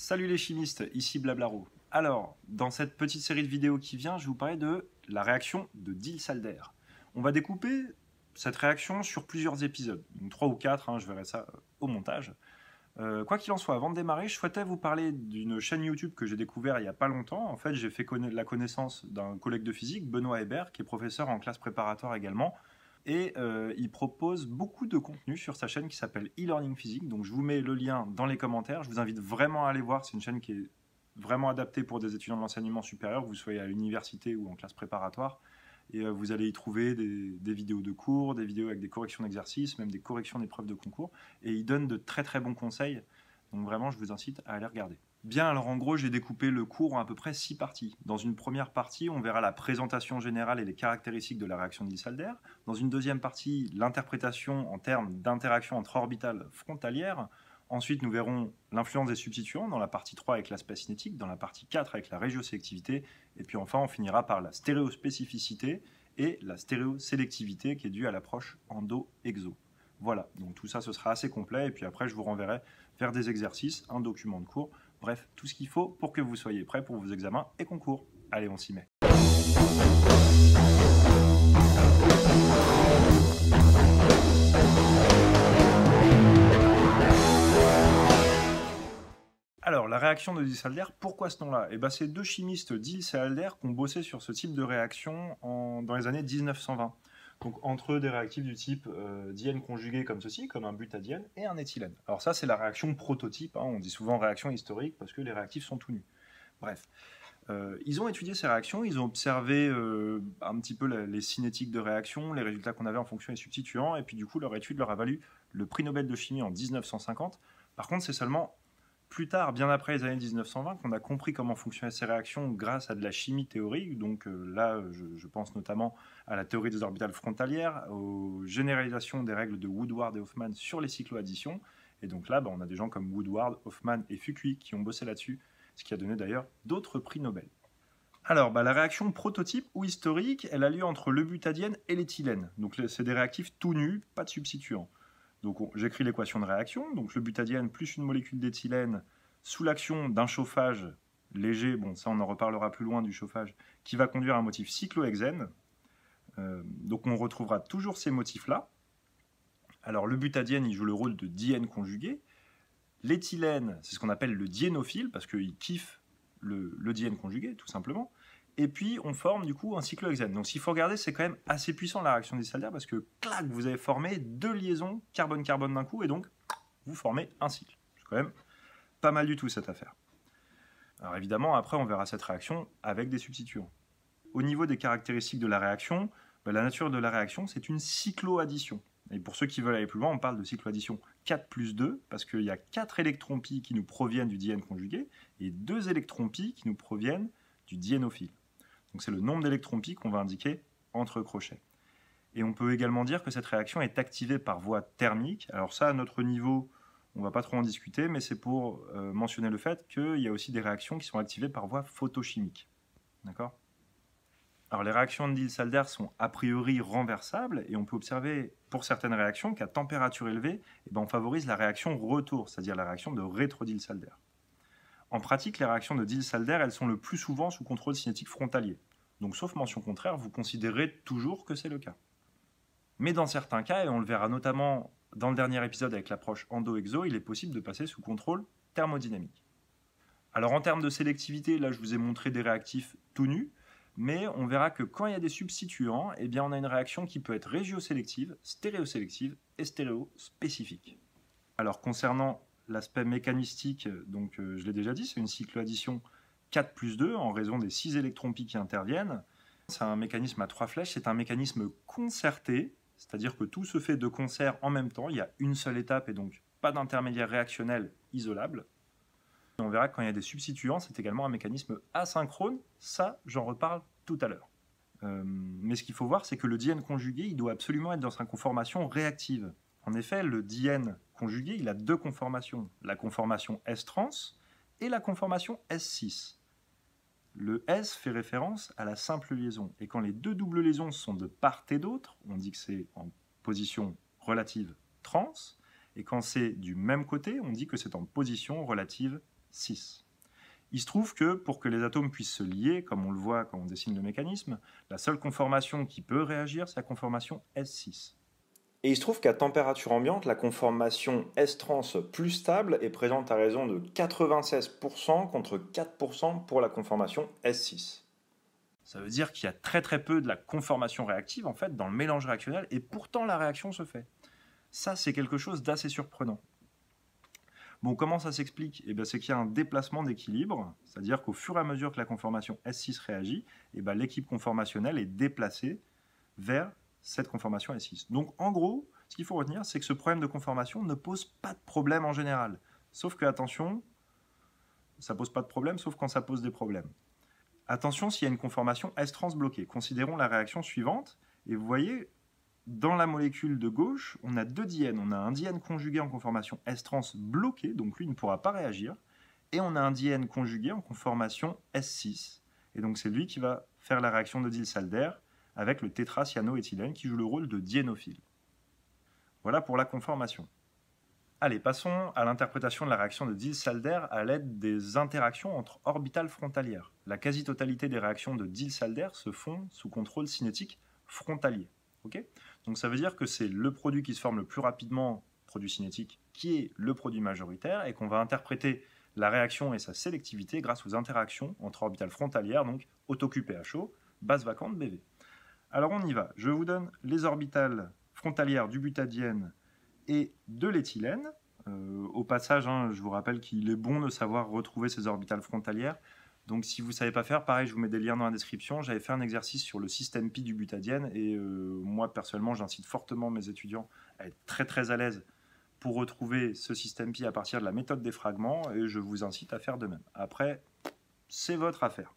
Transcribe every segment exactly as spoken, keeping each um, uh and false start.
Salut les chimistes, ici Blablaro. Alors, dans cette petite série de vidéos qui vient, je vais vous parler de la réaction de Diels-Alder. On va découper cette réaction sur plusieurs épisodes, donc trois ou quatre, hein, je verrai ça au montage. Euh, quoi qu'il en soit, avant de démarrer, je souhaitais vous parler d'une chaîne YouTube que j'ai découverte il n'y a pas longtemps. En fait, j'ai fait conna- la connaissance d'un collègue de physique, Benoît Hébert, qui est professeur en classe préparatoire également. Et euh, il propose beaucoup de contenu sur sa chaîne qui s'appelle e-learning physique. Donc je vous mets le lien dans les commentaires. Je vous invite vraiment à aller voir. C'est une chaîne qui est vraiment adaptée pour des étudiants de l'enseignement supérieur, que vous soyez à l'université ou en classe préparatoire. Et euh, vous allez y trouver des, des vidéos de cours, des vidéos avec des corrections d'exercices, même des corrections d'épreuves de concours. Et il donne de très très bons conseils. Donc vraiment, je vous incite à aller regarder. Bien, alors en gros, j'ai découpé le cours en à peu près six parties. Dans une première partie, on verra la présentation générale et les caractéristiques de la réaction de Diels-Alder. Dans une deuxième partie, l'interprétation en termes d'interaction entre orbitales frontalières. Ensuite, nous verrons l'influence des substituants dans la partie trois avec l'aspect cinétique, dans la partie quatre avec la régioselectivité. Et puis enfin, on finira par la stéréospécificité et la stéréosélectivité qui est due à l'approche endo-exo. Voilà, donc tout ça, ce sera assez complet. Et puis après, je vous renverrai vers des exercices, un document de cours. Bref, tout ce qu'il faut pour que vous soyez prêts pour vos examens et concours. Allez, on s'y met. Alors, la réaction de Diels-Alder, pourquoi ce nom-là? Eh bien, ces deux chimistes, Diels et Alder, qui ont bossé sur ce type de réaction en, dans les années mille neuf cent vingt. Donc, entre eux, des réactifs du type euh, diène conjugué comme ceci, comme un butadiène et un éthylène. Alors ça, c'est la réaction prototype, hein, on dit souvent réaction historique parce que les réactifs sont tout nus. Bref, euh, ils ont étudié ces réactions, ils ont observé euh, un petit peu la, les cinétiques de réaction, les résultats qu'on avait en fonction des substituants, et puis du coup, leur étude leur a valu le prix Nobel de chimie en mille neuf cent cinquante. Par contre, c'est seulement plus tard, bien après les années mille neuf cent vingt, qu'on a compris comment fonctionnaient ces réactions grâce à de la chimie théorique. Donc euh, là, je, je pense notamment à la théorie des orbitales frontalières, aux généralisations des règles de Woodward et Hoffmann sur les cycloadditions. Et donc là, bah, on a des gens comme Woodward, Hoffmann et Fukui qui ont bossé là-dessus, ce qui a donné d'ailleurs d'autres prix Nobel. Alors, bah, la réaction prototype ou historique, elle a lieu entre le butadiène et l'éthylène. Donc c'est des réactifs tout nus, pas de substituants. Donc j'écris l'équation de réaction, donc le butadiène plus une molécule d'éthylène sous l'action d'un chauffage léger, bon ça on en reparlera plus loin du chauffage, qui va conduire à un motif cyclohexène. Euh, donc on retrouvera toujours ces motifs-là. Alors le butadiène, il joue le rôle de diène conjugué. L'éthylène, c'est ce qu'on appelle le diénophile, parce qu'il kiffe le, le diène conjugué, tout simplement. Et puis on forme du coup un cyclohexène. Donc s'il faut regarder, c'est quand même assez puissant la réaction de Diels-Alder parce que clac, vous avez formé deux liaisons carbone-carbone d'un coup et donc vous formez un cycle. C'est quand même pas mal du tout cette affaire. Alors évidemment, après on verra cette réaction avec des substituants. Au niveau des caractéristiques de la réaction, bah, la nature de la réaction c'est une cycloaddition. Et pour ceux qui veulent aller plus loin, on parle de cycloaddition quatre plus deux parce qu'il y a quatre électrons-pi qui nous proviennent du diène conjugué et deux électrons-pi qui nous proviennent du diénophile. Donc c'est le nombre d'électrons-pi qu'on va indiquer entre crochets. Et on peut également dire que cette réaction est activée par voie thermique. Alors ça, à notre niveau, on ne va pas trop en discuter, mais c'est pour euh, mentionner le fait qu'il y a aussi des réactions qui sont activées par voie photochimique. D'accord ? Alors les réactions de Diels-Alder sont a priori renversables, et on peut observer pour certaines réactions qu'à température élevée, eh ben, on favorise la réaction retour, c'est-à-dire la réaction de rétro-Diels-Alder. En pratique, les réactions de Diels-Alder, elles sont le plus souvent sous contrôle cinétique frontalier. Donc, sauf mention contraire, vous considérez toujours que c'est le cas. Mais dans certains cas, et on le verra notamment dans le dernier épisode avec l'approche endo-exo, il est possible de passer sous contrôle thermodynamique. Alors, en termes de sélectivité, là, je vous ai montré des réactifs tout nus, mais on verra que quand il y a des substituants, eh bien, on a une réaction qui peut être régiosélective, stéréosélective et stéréospécifique. Alors, concernant l'aspect mécanistique, donc euh, je l'ai déjà dit, c'est une cycloaddition quatre plus deux en raison des six électrons-pi qui interviennent. C'est un mécanisme à trois flèches, c'est un mécanisme concerté, c'est-à-dire que tout se fait de concert en même temps, il y a une seule étape et donc pas d'intermédiaire réactionnel isolable. Et on verra que quand il y a des substituants, c'est également un mécanisme asynchrone, ça j'en reparle tout à l'heure. Euh, mais ce qu'il faut voir, c'est que le diène conjugué, il doit absolument être dans sa conformation réactive. En effet, le diène conjugué, il a deux conformations, la conformation S trans et la conformation S six. Le S fait référence à la simple liaison, et quand les deux doubles liaisons sont de part et d'autre, on dit que c'est en position relative trans, et quand c'est du même côté, on dit que c'est en position relative six. Il se trouve que pour que les atomes puissent se lier, comme on le voit quand on dessine le mécanisme, la seule conformation qui peut réagir, c'est la conformation S six. Et il se trouve qu'à température ambiante, la conformation S trans plus stable est présente à raison de quatre-vingt-seize pour cent contre quatre pour cent pour la conformation S six. Ça veut dire qu'il y a très très peu de la conformation réactive en fait dans le mélange réactionnel et pourtant la réaction se fait. Ça, c'est quelque chose d'assez surprenant. Bon, comment ça s'explique? Eh bien, c'est qu'il y a un déplacement d'équilibre, c'est-à-dire qu'au fur et à mesure que la conformation S six réagit, eh bien, l'équipe conformationnelle est déplacée vers cette conformation S six. Donc, en gros, ce qu'il faut retenir, c'est que ce problème de conformation ne pose pas de problème en général. Sauf que, attention, ça ne pose pas de problème, sauf quand ça pose des problèmes. Attention s'il y a une conformation S trans bloquée. Considérons la réaction suivante, et vous voyez... Dans la molécule de gauche, on a deux diènes. On a un diène conjugué en conformation S trans bloqué, donc lui ne pourra pas réagir. Et on a un diène conjugué en conformation S six. Et donc c'est lui qui va faire la réaction de Diels-Alder avec le tétracyanoéthylène qui joue le rôle de diénophile. Voilà pour la conformation. Allez, passons à l'interprétation de la réaction de Diels-Alder à l'aide des interactions entre orbitales frontalières. La quasi-totalité des réactions de Diels-Alder se font sous contrôle cinétique frontalier. Okay, donc ça veut dire que c'est le produit qui se forme le plus rapidement, produit cinétique, qui est le produit majoritaire, et qu'on va interpréter la réaction et sa sélectivité grâce aux interactions entre orbitales frontalières, donc auto-Q P H O, base vacante B V. Alors on y va, je vous donne les orbitales frontalières du butadiène et de l'éthylène. Euh, au passage, hein, je vous rappelle qu'il est bon de savoir retrouver ces orbitales frontalières. Donc si vous ne savez pas faire, pareil, je vous mets des liens dans la description. J'avais fait un exercice sur le système pi du butadiène et euh, moi, personnellement, j'incite fortement mes étudiants à être très très à l'aise pour retrouver ce système pi à partir de la méthode des fragments et je vous incite à faire de même. Après, c'est votre affaire.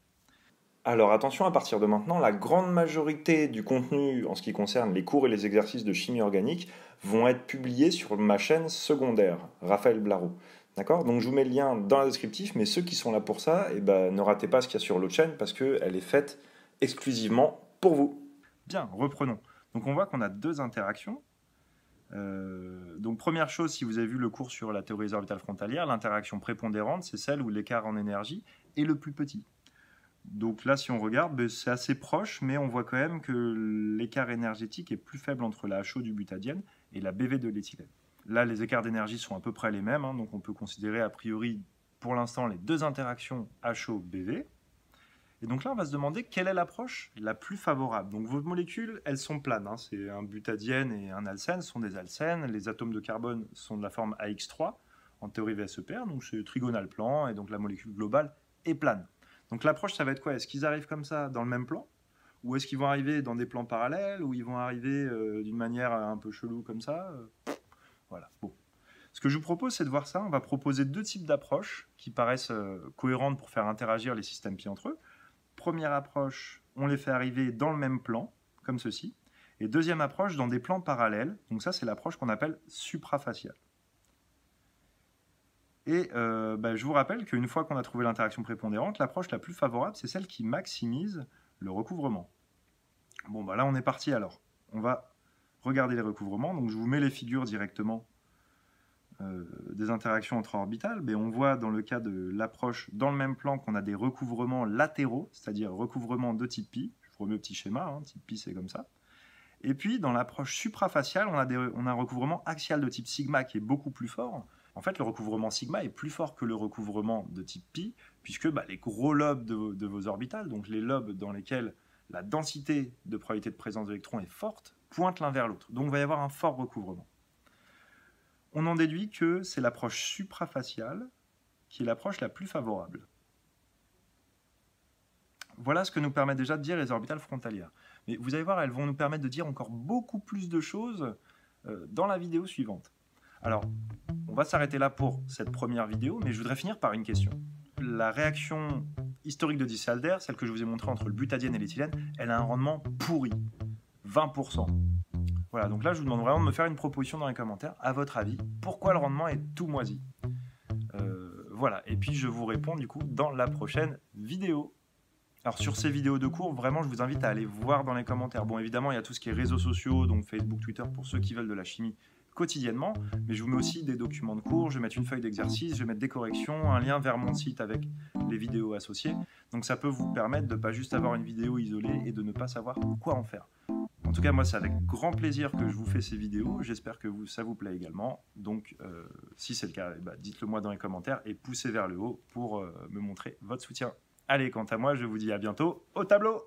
Alors attention, à partir de maintenant, la grande majorité du contenu en ce qui concerne les cours et les exercices de chimie organique vont être publiés sur ma chaîne secondaire, Raphaël Blarot. D'accord? Donc je vous mets le lien dans la descriptif, mais ceux qui sont là pour ça, eh ben, ne ratez pas ce qu'il y a sur l'autre chaîne parce qu'elle est faite exclusivement pour vous. Bien, reprenons. Donc on voit qu'on a deux interactions. Euh, donc première chose, si vous avez vu le cours sur la théorie des orbitales frontalières, l'interaction prépondérante, c'est celle où l'écart en énergie est le plus petit. Donc là, si on regarde, ben, c'est assez proche, mais on voit quand même que l'écart énergétique est plus faible entre la H O du butadiène et la B V de l'éthylène. Là, les écarts d'énergie sont à peu près les mêmes, hein, donc on peut considérer a priori, pour l'instant, les deux interactions H O B V. Et donc là, on va se demander quelle est l'approche la plus favorable. Donc vos molécules, elles sont planes, hein, c'est un butadiène et un alcène sont des alcènes, les atomes de carbone sont de la forme A X trois, en théorie V S E P R, donc c'est trigonal plan, et donc la molécule globale est plane. Donc l'approche, ça va être quoi? Est-ce qu'ils arrivent comme ça, dans le même plan? Ou est-ce qu'ils vont arriver dans des plans parallèles? Ou ils vont arriver euh, d'une manière un peu chelou comme ça? Voilà, bon. Ce que je vous propose, c'est de voir ça. On va proposer deux types d'approches qui paraissent euh, cohérentes pour faire interagir les systèmes pi entre eux. Première approche, on les fait arriver dans le même plan, comme ceci. Et deuxième approche, dans des plans parallèles. Donc ça, c'est l'approche qu'on appelle suprafaciale. Et euh, bah, je vous rappelle qu'une fois qu'on a trouvé l'interaction prépondérante, l'approche la plus favorable, c'est celle qui maximise le recouvrement. Bon, bah là, on est parti alors. On va... Regardez les recouvrements, donc je vous mets les figures directement euh, des interactions entre orbitales, mais on voit dans le cas de l'approche dans le même plan qu'on a des recouvrements latéraux, c'est-à-dire recouvrements de type pi, je vous remets le petit schéma, hein, type pi c'est comme ça, et puis dans l'approche suprafaciale, on a, des, on a un recouvrement axial de type sigma qui est beaucoup plus fort. En fait, le recouvrement sigma est plus fort que le recouvrement de type pi, puisque bah, les gros lobes de, de vos orbitales, donc les lobes dans lesquels la densité de probabilité de présence d'électrons est forte, pointe l'un vers l'autre. Donc il va y avoir un fort recouvrement. On en déduit que c'est l'approche suprafaciale qui est l'approche la plus favorable. Voilà ce que nous permet déjà de dire les orbitales frontalières. Mais vous allez voir, elles vont nous permettre de dire encore beaucoup plus de choses dans la vidéo suivante. Alors, on va s'arrêter là pour cette première vidéo, mais je voudrais finir par une question. La réaction historique de Diels-Alder, celle que je vous ai montrée entre le butadiène et l'éthylène, elle a un rendement pourri. vingt pour cent. Voilà, donc là, je vous demande vraiment de me faire une proposition dans les commentaires. À votre avis, pourquoi le rendement est tout moisi? euh, Voilà, et puis je vous réponds du coup dans la prochaine vidéo. Alors sur ces vidéos de cours, vraiment, je vous invite à aller voir dans les commentaires. Bon, évidemment, il y a tout ce qui est réseaux sociaux, donc Facebook, Twitter, pour ceux qui veulent de la chimie quotidiennement, mais je vous mets aussi des documents de cours, je vais mettre une feuille d'exercice, je vais mettre des corrections, un lien vers mon site avec les vidéos associées. Donc ça peut vous permettre de ne pas juste avoir une vidéo isolée et de ne pas savoir quoi en faire. En tout cas, moi, c'est avec grand plaisir que je vous fais ces vidéos. J'espère que vous, ça vous plaît également. Donc, euh, si c'est le cas, eh ben, dites-le moi dans les commentaires et poussez vers le haut pour euh, me montrer votre soutien. Allez, quant à moi, je vous dis à bientôt au tableau.